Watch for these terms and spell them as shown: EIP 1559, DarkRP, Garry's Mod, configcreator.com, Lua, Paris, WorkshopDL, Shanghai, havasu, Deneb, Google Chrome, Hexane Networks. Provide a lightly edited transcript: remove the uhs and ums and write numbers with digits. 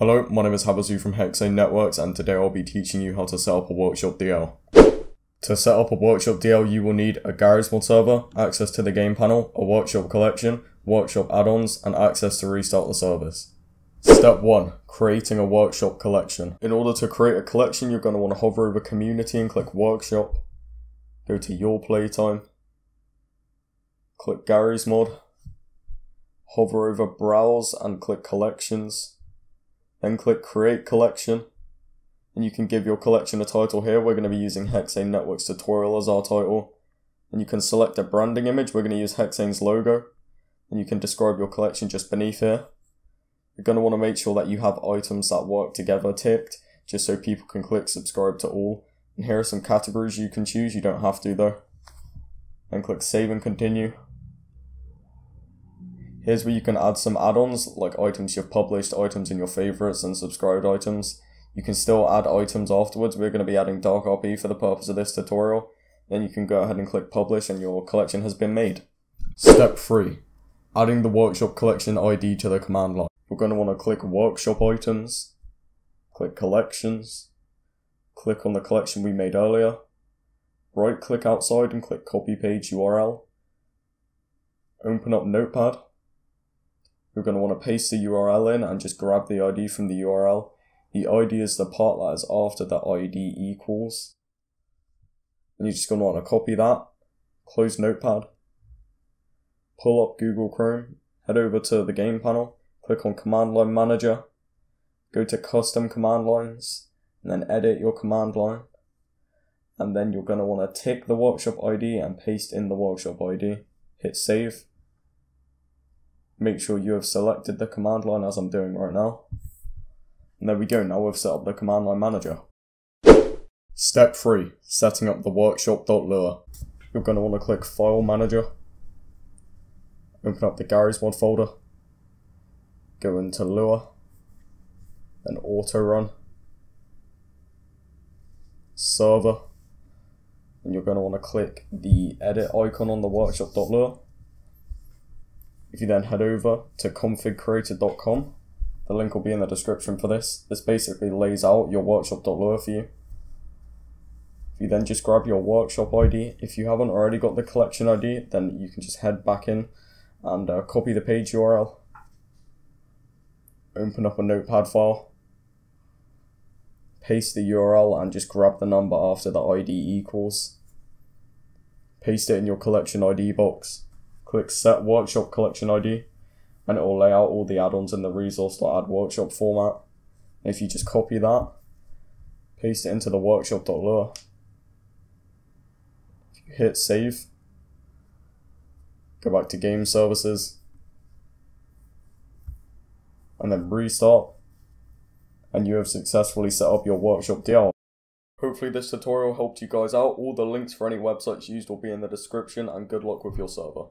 Hello, my name is Havasu from Hexane Networks, and today I'll be teaching you how to set up a WorkshopDL. To set up a WorkshopDL, you will need a Garry's Mod server, access to the game panel, a workshop collection, workshop add-ons, and access to restart the service. Step 1. Creating a workshop collection. In order to create a collection, you're going to want to hover over community and click workshop. Go to your playtime. Click Garry's Mod. Hover over browse and click collections. Then click create collection, and you can give your collection a title here. We're going to be using Hexane Networks Tutorial as our title, and you can select a branding image. We're going to use Hexane's logo, and you can describe your collection just beneath here. You're going to want to make sure that you have items that work together ticked, just so people can click subscribe to all. And here are some categories you can choose. You don't have to though. Then click save and continue. Here's where you can add some add-ons, like items you've published, items in your favorites, and subscribed items. You can still add items afterwards. We're going to be adding DarkRP for the purpose of this tutorial. Then you can go ahead and click publish and your collection has been made. Step 3. Adding the workshop collection ID to the command line. We're going to want to click workshop items, click collections, click on the collection we made earlier, right click outside and click copy page URL. Open up Notepad. We're going to want to paste the URL in and just grab the ID from the URL. The ID is the part that is after the ID equals. And you're just going to want to copy that, close Notepad, pull up Google Chrome, head over to the game panel, click on Command Line Manager, go to Custom Command Lines, and then edit your command line. And then you're going to want to tick the workshop ID and paste in the workshop ID. Hit save. Make sure you have selected the command line as I'm doing right now. And there we go, now we've set up the command line manager. Step 3, setting up the workshop.lua. You're going to want to click file manager. Open up the Garry's Mod folder. Go into Lua. Then auto run. Server. And you're going to want to click the edit icon on the workshop.lua. If you then head over to configcreator.com, the link will be in the description for this. This basically lays out your workshop.lua for you. If you then just grab your workshop ID, if you haven't already got the collection ID, then you can just head back in and copy the page URL. Open up a notepad file, paste the URL and just grab the number after the ID equals. Paste it in your collection ID box. Click set workshop collection ID and it will lay out all the add-ons in the resource.add workshop format. And if you just copy that, paste it into the workshop.lua, hit save, go back to game services and then restart, and you have successfully set up your workshop DL. Hopefully this tutorial helped you guys out. All the links for any websites used will be in the description, and good luck with your server.